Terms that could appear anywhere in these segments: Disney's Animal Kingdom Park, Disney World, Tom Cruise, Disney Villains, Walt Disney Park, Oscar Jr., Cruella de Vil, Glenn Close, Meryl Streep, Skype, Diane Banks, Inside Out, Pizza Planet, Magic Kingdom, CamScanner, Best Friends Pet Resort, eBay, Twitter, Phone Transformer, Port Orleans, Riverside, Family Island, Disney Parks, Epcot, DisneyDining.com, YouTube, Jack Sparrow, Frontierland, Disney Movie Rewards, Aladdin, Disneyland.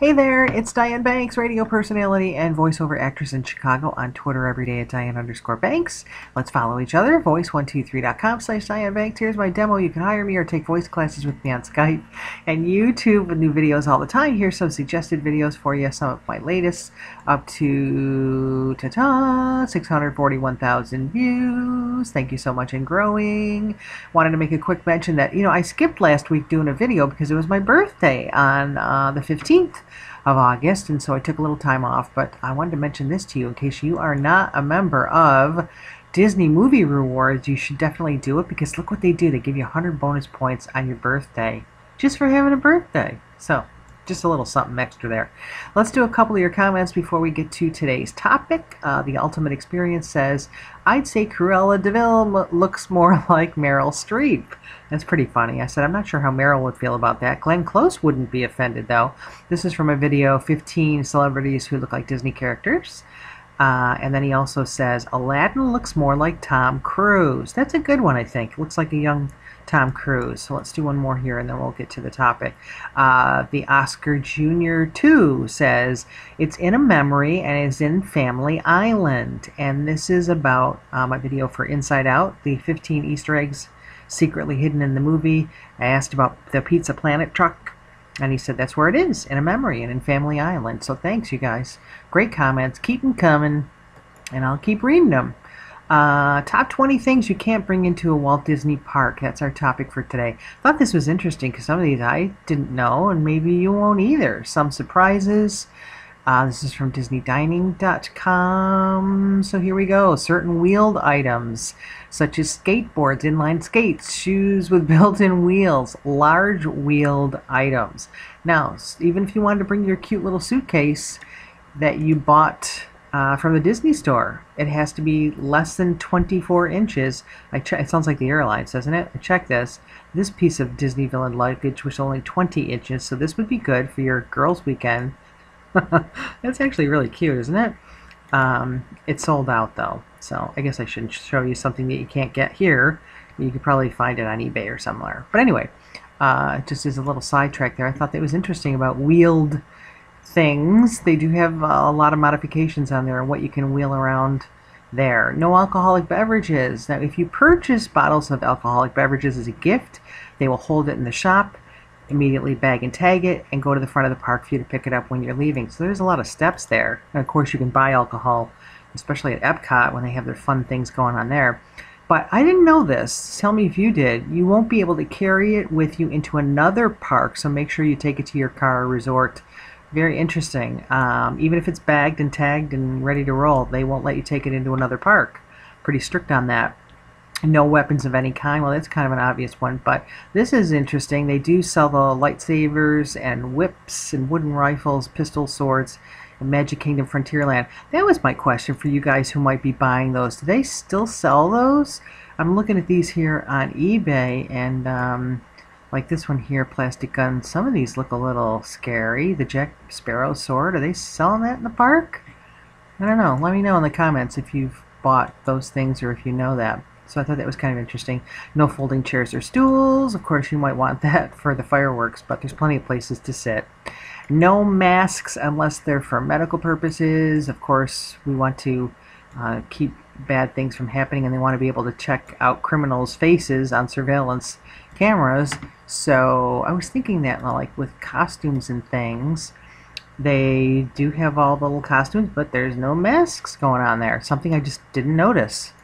Hey there, it's Diane Banks, radio personality and voiceover actress in Chicago, on Twitter every day at Diane_Banks. Let's follow each other, voice123.com/Diane Banks. Here's my demo. You can hire me or take voice classes with me on Skype and YouTube with new videos all the time. Here's some suggested videos for you, some of my latest, up to 641,000 views. Thank you so much and growing. Wanted to make a quick mention that, I skipped last week doing a video because it was my birthday on the 15th. Of August, and so I took a little time off, but I wanted to mention this to you in case you are not a member of Disney Movie Rewards. You should definitely do it, because look what they do. They give you 100 bonus points on your birthday just for having a birthday. So just a little something extra there. Let's do a couple of your comments before we get to today's topic. The Ultimate Experience says, I'd say Cruella de Vil looks more like Meryl Streep. That's pretty funny. I said, I'm not sure how Meryl would feel about that. Glenn Close wouldn't be offended, though. This is from a video, 15 celebrities who look like Disney characters. And then he also says, Aladdin looks more like Tom Cruise. That's a good one, I think. It looks like a young Tom Cruise. So let's do one more here and then we'll get to the topic. The Oscar Jr. 2 says, it's in a memory and is in Family Island. And this is about my video for Inside Out, the 15 Easter eggs secretly hidden in the movie. I asked about the Pizza Planet truck. And he said that's where it is, in a memory and in Family Island. So thanks, you guys. Great comments. Keep them coming, and I'll keep reading them. Top 20 things you can't bring into a Walt Disney Park. That's our topic for today. Thought this was interesting because some of these I didn't know, and maybe you won't either. Some surprises. This is from DisneyDining.com. So here we go. Certain wheeled items, such as skateboards, inline skates, shoes with built-in wheels, large wheeled items. Now, even if you wanted to bring your cute little suitcase that you bought from the Disney store, it has to be less than 24 inches. It sounds like the airlines, doesn't it? I checked this. This piece of Disney Villain luggage was only 20 inches, so this would be good for your girls' weekend. That's actually really cute, isn't it? It's sold out, though, so I guess I shouldn't show you something that you can't get here. You could probably find it on eBay or somewhere. But anyway, just as a little sidetrack there, I thought that was interesting about wheeled things. They do have a lot of modifications on there and what you can wheel around there. No alcoholic beverages. Now, if you purchase bottles of alcoholic beverages as a gift, they will hold it in the shop, immediately bag and tag it, and go to the front of the park for you to pick it up when you're leaving. So there's a lot of steps there. And of course you can buy alcohol, especially at Epcot when they have their fun things going on there. But I didn't know this. Tell me if you did. You won't be able to carry it with you into another park, so make sure you take it to your car or resort. Very interesting. Even if it's bagged and tagged and ready to roll, they won't let you take it into another park. Pretty strict on that. No weapons of any kind. Well, that's kind of an obvious one, but this is interesting. They do sell the lightsabers and whips and wooden rifles, pistol swords, and Magic Kingdom Frontierland. That was my question for you guys who might be buying those. Do they still sell those? I'm looking at these here on eBay, and like this one here, plastic gun. Some of these look a little scary. The Jack Sparrow sword. Are they selling that in the park? I don't know. Let me know in the comments if you've bought those things or if you know that. So I thought that was kind of interesting. No folding chairs or stools. Of course, you might want that for the fireworks, but there's plenty of places to sit. No masks unless they're for medical purposes. Of course, we want to keep bad things from happening, and they want to be able to check out criminals' faces on surveillance cameras. So I was thinking that, like, with costumes and things, they do have all the little costumes, but there's no masks going on there. Something I just didn't notice.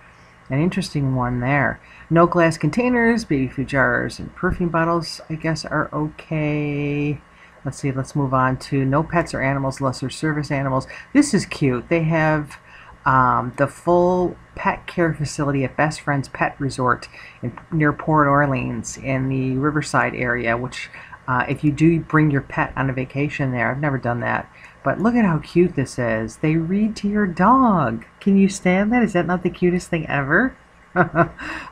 An interesting one there. No glass containers, baby food jars, and perfume bottles, I guess, are okay. Let's see, let's move on to no pets or animals, lesser service animals. This is cute. They have the full pet care facility at Best Friends Pet Resort near Port Orleans in the Riverside area, which if you do bring your pet on a vacation there, I've never done that. But look at how cute this is. They read to your dog. Can you stand that? Is that not the cutest thing ever?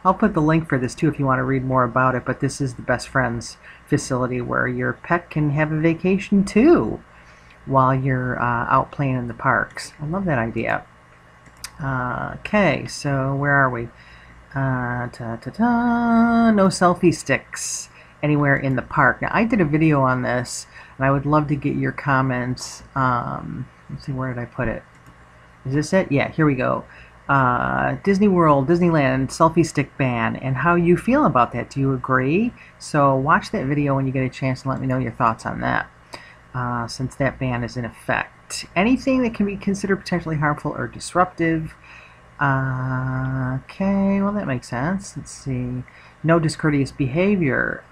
I'll put the link for this too if you want to read more about it, but this is the Best Friends facility where your pet can have a vacation too while you're out playing in the parks. I love that idea. Okay, so where are we? No selfie sticks anywhere in the park. Now, I did a video on this. And I would love to get your comments. Let's see, where did I put it? Is this it? Yeah, here we go. Disney World, Disneyland, selfie stick ban, and how you feel about that. Do you agree? So watch that video when you get a chance and let me know your thoughts on that, since that ban is in effect. Anything that can be considered potentially harmful or disruptive. Okay, well that makes sense. Let's see. No discourteous behavior.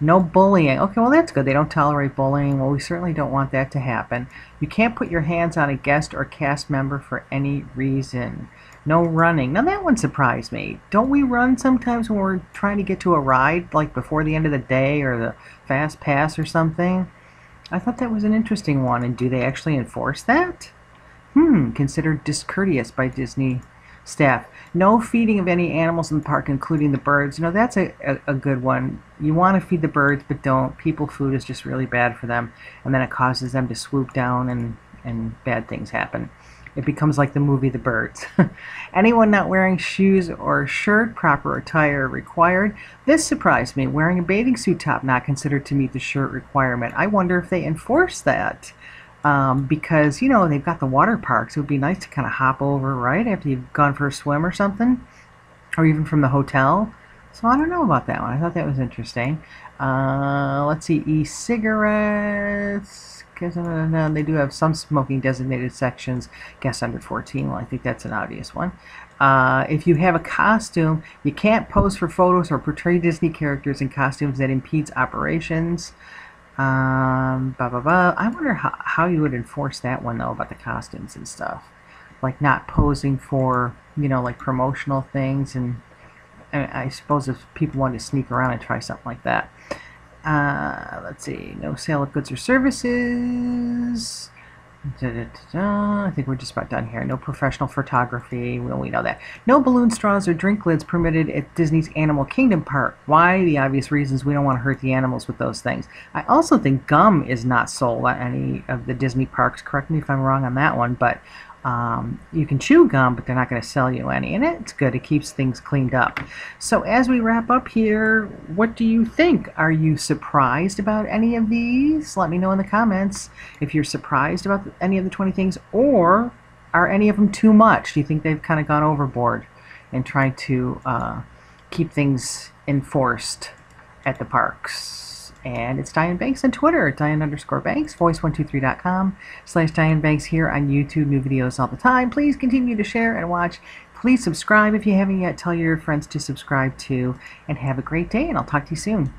No bullying. Okay, well that's good. They don't tolerate bullying. Well, we certainly don't want that to happen. You can't put your hands on a guest or cast member for any reason. No running. Now that one surprised me. Don't we run sometimes when we're trying to get to a ride, like before the end of the day or the fast pass or something? I thought that was an interesting one. And do they actually enforce that? Considered discourteous by Disney staff. No feeding of any animals in the park, including the birds. You know, that's a good one. You want to feed the birds, but don't. People food is just really bad for them, and then it causes them to swoop down and bad things happen. It becomes like the movie The Birds. Anyone not wearing shoes or shirt, proper attire required. This surprised me. Wearing a bathing suit top not considered to meet the shirt requirement. I wonder if they enforce that. Because, you know, they've got the water parks. It would be nice to kind of hop over, right, after you've gone for a swim or something, or even from the hotel. So I don't know about that one. I thought that was interesting. Let's see, e-cigarettes. They do have some smoking designated sections. Guess under 14. Well, I think that's an obvious one. If you have a costume, you can't pose for photos or portray Disney characters in costumes that impedes operations. I wonder how you would enforce that one, though, about the costumes and stuff. Like not posing for, you know, like promotional things, and I suppose if people wanted to sneak around and try something like that. Let's see, no sale of goods or services. I think we're just about done here. No professional photography. Well, we know that. No balloon straws or drink lids permitted at Disney's Animal Kingdom Park. Why? The obvious reasons. We don't want to hurt the animals with those things. I also think gum is not sold at any of the Disney parks. Correct me if I'm wrong on that one, but you can chew gum, but they're not going to sell you any. And it's good. It keeps things cleaned up. So as we wrap up here, what do you think? Are you surprised about any of these? Let me know in the comments if you're surprised about any of the 20 things, or are any of them too much? Do you think they've kind of gone overboard and tried to keep things enforced at the parks? And it's Diane Banks on Twitter at Diane_Banks, voice123.com, /Diane Banks here on YouTube. New videos all the time. Please continue to share and watch. Please subscribe if you haven't yet. Tell your friends to subscribe too. And have a great day, and I'll talk to you soon.